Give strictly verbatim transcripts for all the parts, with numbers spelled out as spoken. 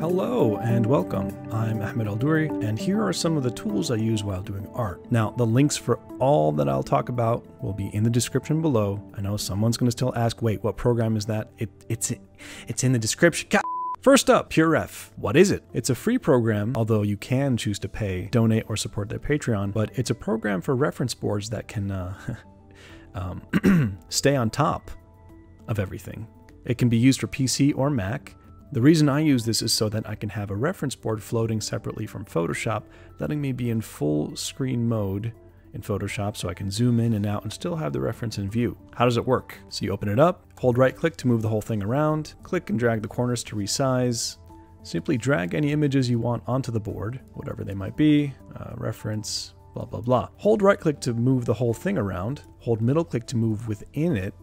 Hello and welcome. I'm Ahmed Aldoori, and here are some of the tools I use while doing art. Now, the links for all that I'll talk about will be in the description below. I know someone's going to still ask, wait, what program is that? It, it's, it's in the description. God. First up, Pure Ref. What is it? It's a free program, although you can choose to pay, donate, or support their Patreon, but it's a program for reference boards that can uh, um, stay on top of everything. It can be used for P C or Mac. The reason I use this is so that I can have a reference board floating separately from Photoshop, letting me be in full screen mode in Photoshop so I can zoom in and out and still have the reference in view. How does it work? So you open it up, hold right click to move the whole thing around, click and drag the corners to resize, simply drag any images you want onto the board, whatever they might be, uh, reference, blah, blah, blah. Hold right click to move the whole thing around, hold middle click to move within it.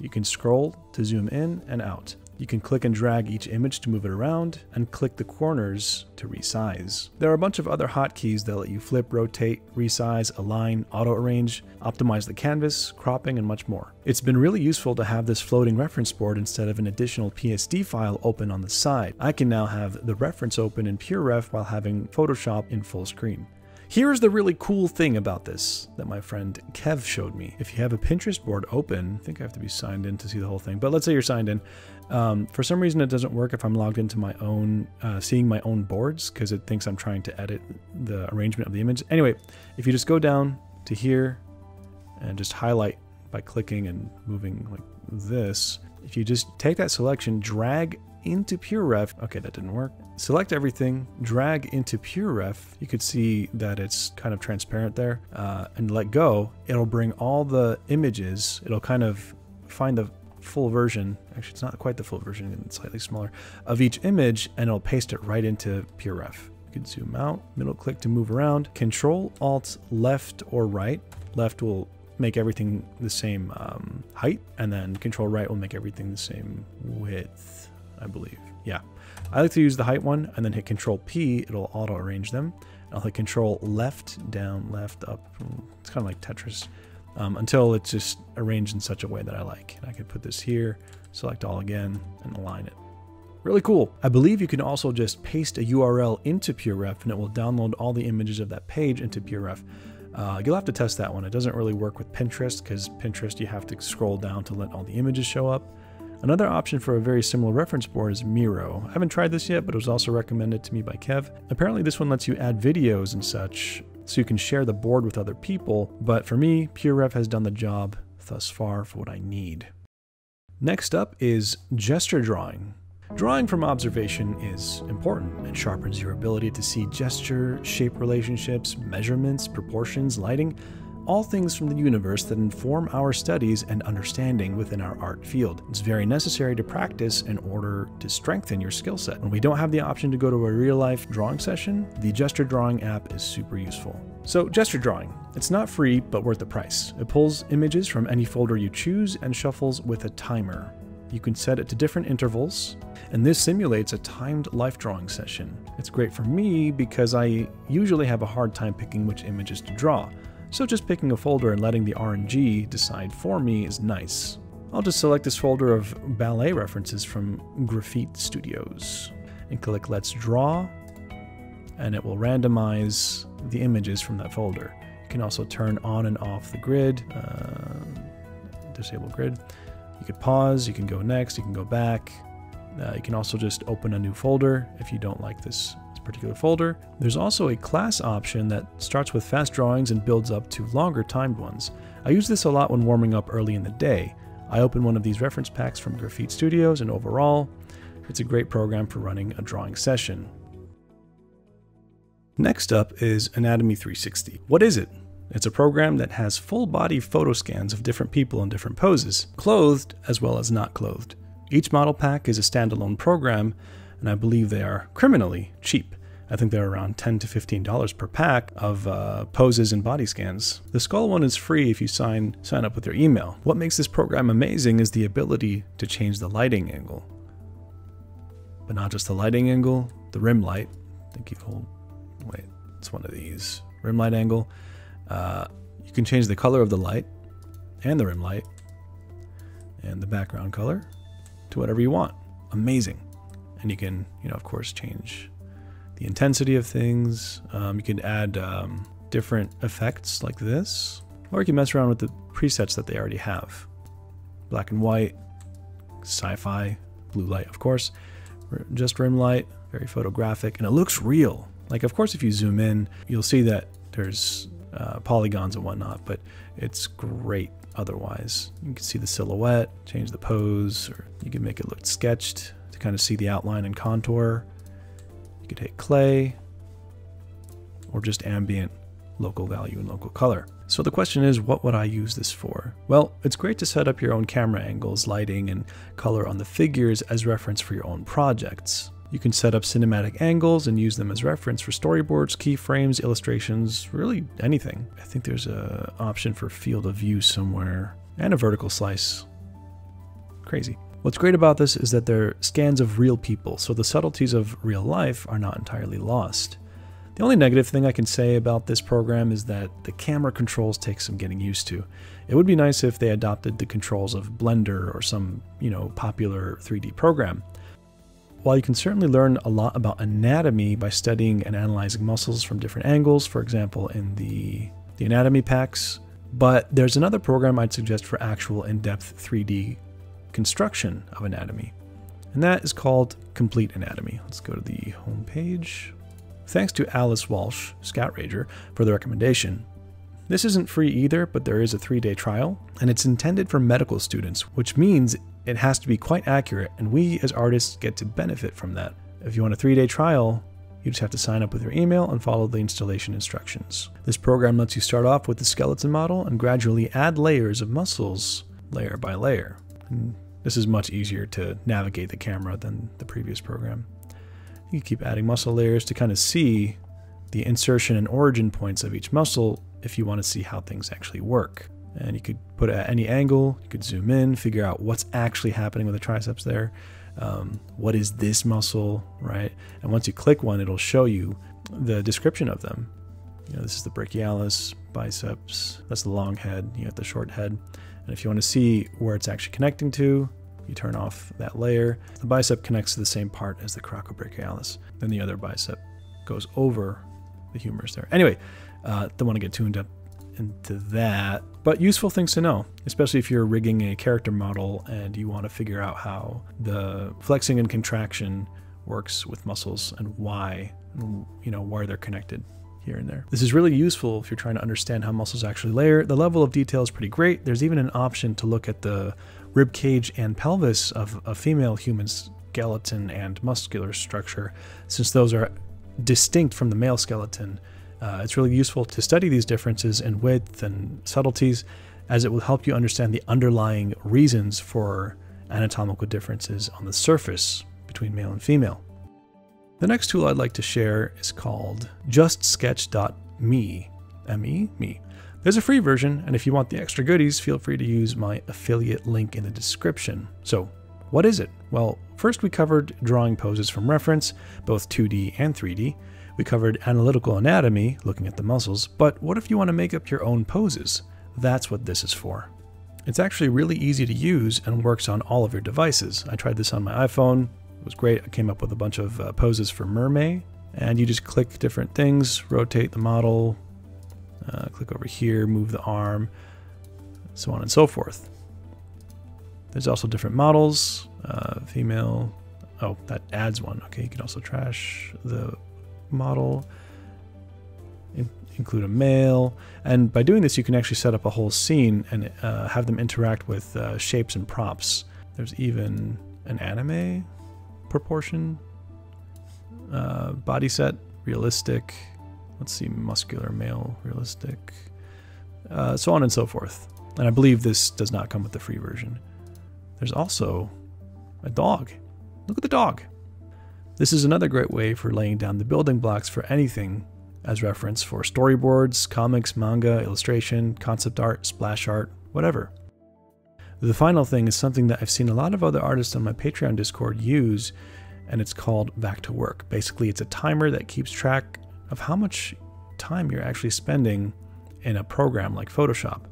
You can scroll to zoom in and out. You can click and drag each image to move it around, and click the corners to resize. There are a bunch of other hotkeys that let you flip, rotate, resize, align, auto-arrange, optimize the canvas, cropping, and much more. It's been really useful to have this floating reference board instead of an additional P S D file open on the side. I can now have the reference open in Pure Ref while having Photoshop in full screen. Here's the really cool thing about this that my friend Kev showed me. If you have a Pinterest board open, I think I have to be signed in to see the whole thing, but let's say you're signed in. Um, for some reason, it doesn't work if I'm logged into my own, uh, seeing my own boards, because it thinks I'm trying to edit the arrangement of the image. Anyway, if you just go down to here and just highlight by clicking and moving like this, if you just take that selection, drag into Pure Ref. Okay, that didn't work. Select everything, drag into Pure Ref. You could see that it's kind of transparent there, uh, and let go. It'll bring all the images. It'll kind of find the full version. Actually, it's not quite the full version, it's slightly smaller, of each image, and it'll paste it right into Pure Ref. You can zoom out, middle click to move around, Control Alt left or right. Left will make everything the same um, height, and then Control right will make everything the same width, I believe. Yeah, I like to use the height one and then hit Control P, it'll auto arrange them. I'll hit Control left, down, left, up. It's kind of like Tetris, um, until it's just arranged in such a way that I like. And I could put this here, select all again, and align it. Really cool. I believe you can also just paste a U R L into Pure Ref and it will download all the images of that page into Pure Ref. Uh, you'll have to test that one. It doesn't really work with Pinterest, because Pinterest you have to scroll down to let all the images show up. Another option for a very similar reference board is Miro. I haven't tried this yet, but it was also recommended to me by Kev. Apparently this one lets you add videos and such, so you can share the board with other people, but for me, Pure Ref has done the job thus far for what I need. Next up is Gesture Drawing. Drawing from observation is important. It sharpens your ability to see gesture, shape relationships, measurements, proportions, lighting, all things from the universe that inform our studies and understanding within our art field. It's very necessary to practice in order to strengthen your skill set. When we don't have the option to go to a real-life drawing session, the Gesture Drawing app is super useful. So, Gesture Drawing. It's not free, but worth the price. It pulls images from any folder you choose and shuffles with a timer. You can set it to different intervals, and this simulates a timed life drawing session. It's great for me because I usually have a hard time picking which images to draw. So just picking a folder and letting the R N G decide for me is nice. I'll just select this folder of ballet references from Grafit Studios and click Let's Draw, and it will randomize the images from that folder. You can also turn on and off the grid, uh, disable grid. You could pause, you can go next, you can go back. Uh, you can also just open a new folder if you don't like this particular folder. There's also a class option that starts with fast drawings and builds up to longer timed ones. I use this a lot when warming up early in the day. I open one of these reference packs from Grafit Studios, and overall, it's a great program for running a drawing session. Next up is Anatomy three sixty. What is it? It's a program that has full body photo scans of different people in different poses, clothed as well as not clothed. Each model pack is a standalone program, and I believe they are criminally cheap. I think they're around ten to fifteen dollars per pack of uh, poses and body scans. The skull one is free if you sign, sign up with their email. What makes this program amazing is the ability to change the lighting angle. But not just the lighting angle, the rim light. I think you hold, wait, it's one of these. Rim light angle. Uh, you can change the color of the light and the rim light and the background color to whatever you want. Amazing. and you can, you know, of course, change the intensity of things. Um, you can add um, different effects like this, or you can mess around with the presets that they already have. Black and white, sci-fi, blue light, of course, just rim light, very photographic, and it looks real. Like, of course, if you zoom in, you'll see that there's uh, polygons and whatnot, but it's great otherwise. You can see the silhouette, change the pose, or you can make it look sketched to kind of see the outline and contour. You could hit clay, or just ambient local value and local color. So the question is, what would I use this for? Well, it's great to set up your own camera angles, lighting, and color on the figures as reference for your own projects. You can set up cinematic angles and use them as reference for storyboards, keyframes, illustrations, really anything. I think there's an option for field of view somewhere, and a vertical slice. Crazy. What's great about this is that they're scans of real people, so the subtleties of real life are not entirely lost. The only negative thing I can say about this program is that the camera controls take some getting used to. It would be nice if they adopted the controls of Blender or some, you know, popular three D program. While you can certainly learn a lot about anatomy by studying and analyzing muscles from different angles, for example, in the, the anatomy packs, but there's another program I'd suggest for actual in-depth three D construction of anatomy, and that is called Complete Anatomy. Let's go to the home page. Thanks to Alice Walsh, Scout Rager, for the recommendation. This isn't free either, but there is a three-day trial, and it's intended for medical students, which means it has to be quite accurate, and we as artists get to benefit from that. If you want a three-day trial, you just have to sign up with your email and follow the installation instructions. This program lets you start off with the skeleton model and gradually add layers of muscles, layer by layer. And this is much easier to navigate the camera than the previous program. You keep adding muscle layers to kind of see the insertion and origin points of each muscle if you want to see how things actually work. And you could put it at any angle, you could zoom in, figure out what's actually happening with the triceps there. Um, what is this muscle, right? And once you click one, it'll show you the description of them. You know, this is the brachialis, biceps, that's the long head, you got the short head. And if you want to see where it's actually connecting to, you turn off that layer. The bicep connects to the same part as the coracobrachialis. Then the other bicep goes over the humerus there. Anyway, uh, don't want to get tuned up into that, but useful things to know, especially if you're rigging a character model and you want to figure out how the flexing and contraction works with muscles and why, you know, where they're connected here and there. This is really useful if you're trying to understand how muscles actually layer. The level of detail is pretty great. There's even an option to look at the rib cage and pelvis of a female human skeleton and muscular structure, since those are distinct from the male skeleton. Uh, it's really useful to study these differences in width and subtleties, as it will help you understand the underlying reasons for anatomical differences on the surface between male and female. The next tool I'd like to share is called Just Sketch dot me. M E? Me. There's a free version, and if you want the extra goodies, feel free to use my affiliate link in the description. So, what is it? Well, first we covered drawing poses from reference, both two D and three D. We covered analytical anatomy, looking at the muscles, but what if you want to make up your own poses? That's what this is for. It's actually really easy to use and works on all of your devices. I tried this on my iPhone. It was great. I came up with a bunch of uh, poses for mermaid, and you just click different things, rotate the model, uh, click over here, move the arm, so on and so forth. There's also different models, uh, female. Oh, that adds one. Okay, you can also trash the model, in, include a male, and by doing this you can actually set up a whole scene and uh, have them interact with uh, shapes and props. There's even an anime proportion, uh, body set, realistic, let's see, muscular male, realistic, uh, so on and so forth. And I believe this does not come with the free version. There's also a dog. Look at the dog. This is another great way for laying down the building blocks for anything as reference for storyboards, comics, manga, illustration, concept art, splash art, whatever. The final thing is something that I've seen a lot of other artists on my Patreon Discord use, and it's called Back to Work. Basically, it's a timer that keeps track of how much time you're actually spending in a program like Photoshop.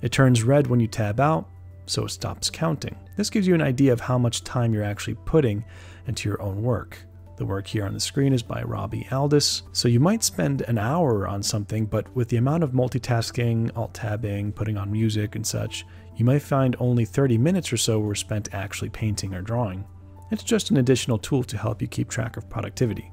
It turns red when you tab out, so it stops counting. This gives you an idea of how much time you're actually putting into your own work. The work here on the screen is by Robbie Aldis. So you might spend an hour on something, but with the amount of multitasking, alt-tabbing, putting on music and such, you might find only thirty minutes or so were spent actually painting or drawing. It's just an additional tool to help you keep track of productivity.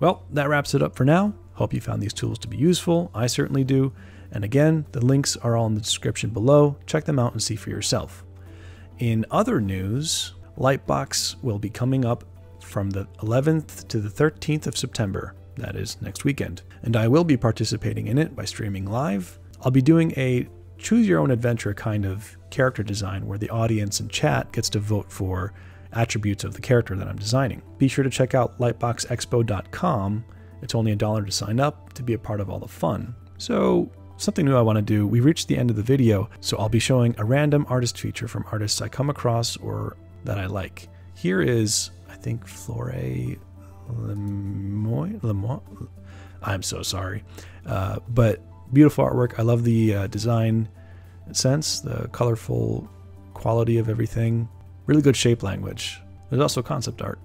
Well, that wraps it up for now. Hope you found these tools to be useful. I certainly do. And again, the links are all in the description below. Check them out and see for yourself. In other news, Lightbox will be coming up from the eleventh to the thirteenth of September. That is next weekend. And I will be participating in it by streaming live. I'll be doing a choose your own adventure kind of character design where the audience and chat gets to vote for attributes of the character that I'm designing. Be sure to check out lightbox expo dot com. It's only a dollar to sign up to be a part of all the fun. So something new I want to do. We reached the end of the video, so I'll be showing a random artist feature from artists I come across or that I like. Here is, I think, Flore Lemoine, Lemoine? I'm so sorry. Uh, but beautiful artwork. I love the uh, design sense, the colorful quality of everything. Really good shape language. There's also concept art.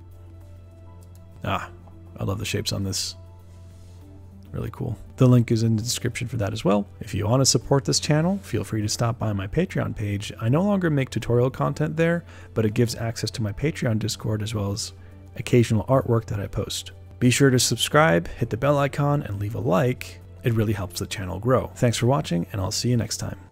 Ah, I love the shapes on this. Really cool. The link is in the description for that as well. If you want to support this channel, feel free to stop by my Patreon page. I no longer make tutorial content there, but it gives access to my Patreon Discord as well as occasional artwork that I post. Be sure to subscribe, hit the bell icon, and leave a like. It really helps the channel grow. Thanks for watching, and I'll see you next time.